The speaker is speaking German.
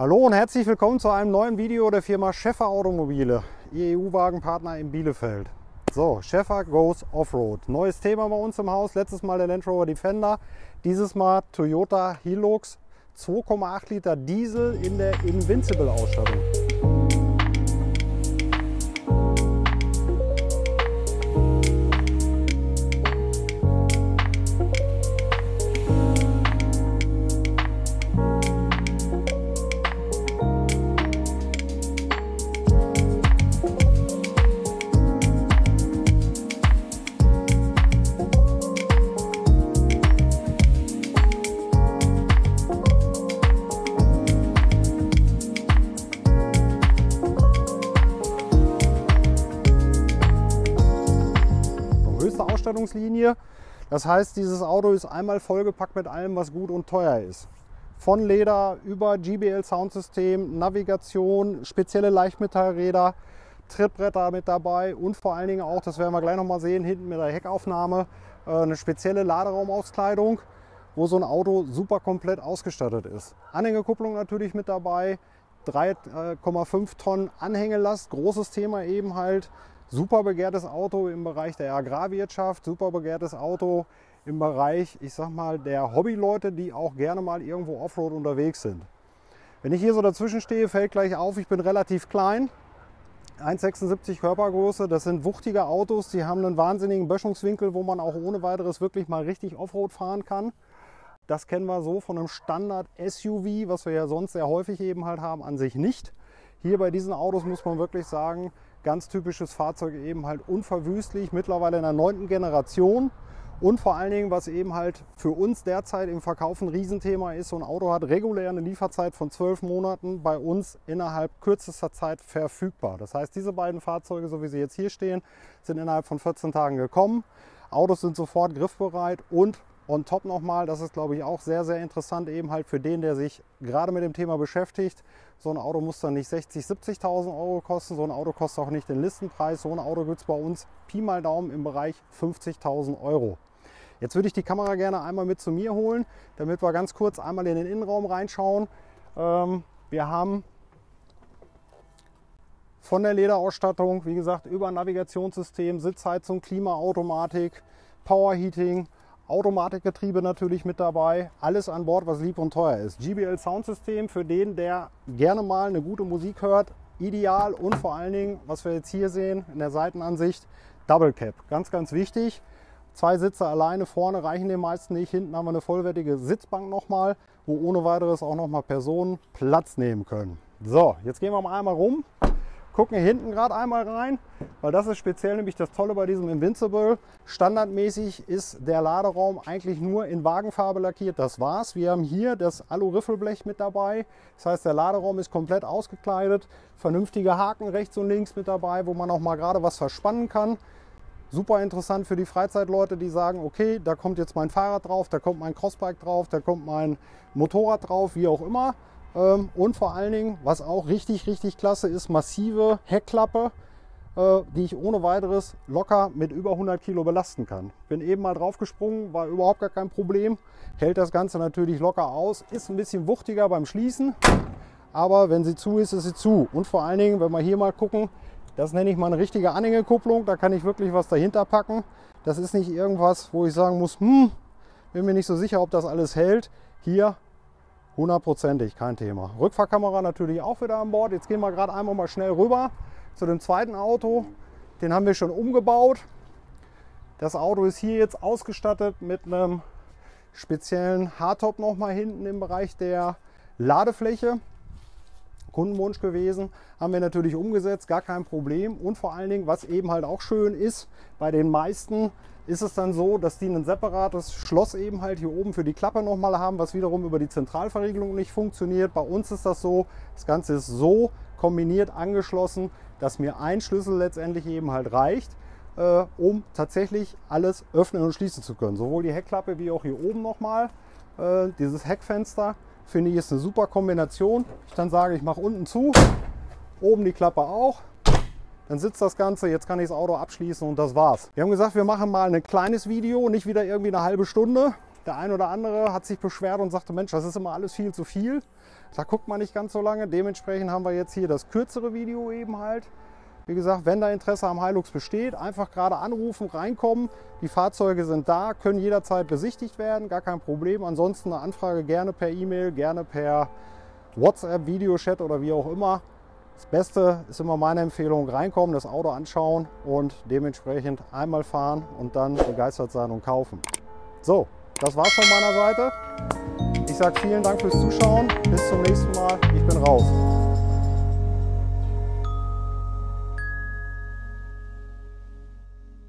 Hallo und herzlich willkommen zu einem neuen Video der Firma Schäffer Automobile, Ihr EU-Wagenpartner in Bielefeld. So, Schäffer goes Offroad. Neues Thema bei uns im Haus, letztes Mal der Land Rover Defender, dieses Mal Toyota Hilux 2,8 Liter Diesel in der Invincible-Ausstattung. Ausstattungslinie. Das heißt, dieses Auto ist einmal vollgepackt mit allem, was gut und teuer ist. Von Leder über JBL Soundsystem, Navigation, spezielle Leichtmetallräder, Trittbretter mit dabei und vor allen Dingen auch, das werden wir gleich nochmal sehen, hinten mit der Heckaufnahme, eine spezielle Laderaumaufkleidung, wo so ein Auto super komplett ausgestattet ist. Anhängerkupplung natürlich mit dabei, 3,5 Tonnen Anhängelast, großes Thema eben halt. Super begehrtes Auto im Bereich der Agrarwirtschaft, super begehrtes Auto im Bereich, ich sag mal, der Hobbyleute, die auch gerne mal irgendwo Offroad unterwegs sind. Wenn ich hier so dazwischen stehe, fällt gleich auf, ich bin relativ klein, 1,76 Körpergröße, das sind wuchtige Autos, die haben einen wahnsinnigen Böschungswinkel, wo man auch ohne weiteres wirklich mal richtig Offroad fahren kann. Das kennen wir so von einem Standard-SUV, was wir ja sonst sehr häufig eben halt haben, an sich nicht. Hier bei diesen Autos muss man wirklich sagen, ganz typisches Fahrzeug eben halt unverwüstlich, mittlerweile in der 9. Generation und vor allen Dingen, was eben halt für uns derzeit im Verkauf ein Riesenthema ist, so ein Auto hat regulär eine Lieferzeit von 12 Monaten bei uns innerhalb kürzester Zeit verfügbar. Das heißt, diese beiden Fahrzeuge, so wie sie jetzt hier stehen, sind innerhalb von 14 Tagen gekommen. Autos sind sofort griffbereit und on top nochmal, das ist glaube ich auch sehr, sehr interessant, eben halt für den, der sich gerade mit dem Thema beschäftigt. So ein Auto muss dann nicht 60.000, 70.000 Euro kosten, so ein Auto kostet auch nicht den Listenpreis. So ein Auto gibt es bei uns Pi mal Daumen im Bereich 50.000 Euro. Jetzt würde ich die Kamera gerne einmal mit zu mir holen, damit wir ganz kurz einmal in den Innenraum reinschauen. Wir haben von der Lederausstattung, wie gesagt, über Navigationssystem, Sitzheizung, Klimaautomatik, Powerheating, Automatikgetriebe natürlich mit dabei, alles an Bord, was lieb und teuer ist. JBL Soundsystem für den, der gerne mal eine gute Musik hört, ideal und vor allen Dingen, was wir jetzt hier sehen in der Seitenansicht, Double Cab, ganz, ganz wichtig. Zwei Sitze alleine vorne reichen den meisten nicht, hinten haben wir eine vollwertige Sitzbank nochmal, wo ohne weiteres auch nochmal Personen Platz nehmen können. So, jetzt gehen wir mal einmal rum, gucken hier hinten gerade einmal rein, weil das ist speziell nämlich das Tolle bei diesem Invincible. Standardmäßig ist der Laderaum eigentlich nur in Wagenfarbe lackiert, das war's. Wir haben hier das Alu-Riffelblech mit dabei, das heißt der Laderaum ist komplett ausgekleidet, vernünftige Haken rechts und links mit dabei, wo man auch mal gerade was verspannen kann. Super interessant für die Freizeitleute, die sagen, okay, da kommt jetzt mein Fahrrad drauf, da kommt mein Crossbike drauf, da kommt mein Motorrad drauf, wie auch immer. Und vor allen Dingen, was auch richtig, richtig klasse ist, massive Heckklappe, die ich ohne weiteres locker mit über 100 Kilo belasten kann. Bin eben mal drauf gesprungen, war überhaupt gar kein Problem. Hält das Ganze natürlich locker aus, ist ein bisschen wuchtiger beim Schließen, aber wenn sie zu ist, ist sie zu. Und vor allen Dingen, wenn wir hier mal gucken, das nenne ich mal eine richtige Anhängerkupplung, da kann ich wirklich was dahinter packen. Das ist nicht irgendwas, wo ich sagen muss, bin mir nicht so sicher, ob das alles hält. Hier hundertprozentig, kein Thema. Rückfahrkamera natürlich auch wieder an Bord. Jetzt gehen wir gerade einmal mal schnell rüber zu dem zweiten Auto. Den haben wir schon umgebaut. Das Auto ist hier jetzt ausgestattet mit einem speziellen Hardtop nochmal hinten im Bereich der Ladefläche. Kundenwunsch gewesen, haben wir natürlich umgesetzt, gar kein Problem. Und vor allen Dingen, was eben halt auch schön ist, bei den meisten ist es dann so, dass die ein separates Schloss eben halt hier oben für die Klappe nochmal haben, was wiederum über die Zentralverriegelung nicht funktioniert. Bei uns ist das so, das Ganze ist so kombiniert angeschlossen, dass mir ein Schlüssel letztendlich eben halt reicht, um tatsächlich alles öffnen und schließen zu können. Sowohl die Heckklappe wie auch hier oben nochmal, dieses Heckfenster. Finde ich, ist eine super Kombination. Ich dann sage, ich mache unten zu, oben die Klappe auch. Dann sitzt das Ganze, jetzt kann ich das Auto abschließen und das war's. Wir haben gesagt, wir machen mal ein kleines Video, nicht wieder irgendwie eine halbe Stunde. Der ein oder andere hat sich beschwert und sagte, Mensch, das ist immer alles viel zu viel. Da guckt man nicht ganz so lange. Dementsprechend haben wir jetzt hier das kürzere Video eben halt. Wie gesagt, wenn da Interesse am Hilux besteht, einfach gerade anrufen, reinkommen. Die Fahrzeuge sind da, können jederzeit besichtigt werden, gar kein Problem. Ansonsten eine Anfrage gerne per E-Mail, gerne per WhatsApp, Videochat oder wie auch immer. Das Beste ist immer meine Empfehlung, reinkommen, das Auto anschauen und dementsprechend einmal fahren und dann begeistert sein und kaufen. So. Das war's von meiner Seite. Ich sage vielen Dank fürs Zuschauen. Bis zum nächsten Mal. Ich bin raus.